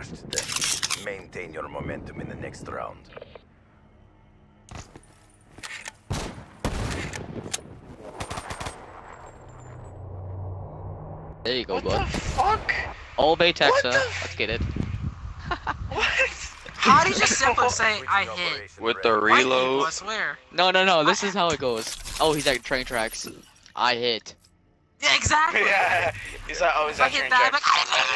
crushed them. Maintain your momentum in the next round. There you go, what bud. What the fuck? All Bay Texqa. Let's get it. What? How do you just simply say I hit? With the reload. I swear. No. This is how it goes. Oh, he's at train tracks. I hit. Yeah, exactly. Yeah. He's like, oh, he's at train tracks.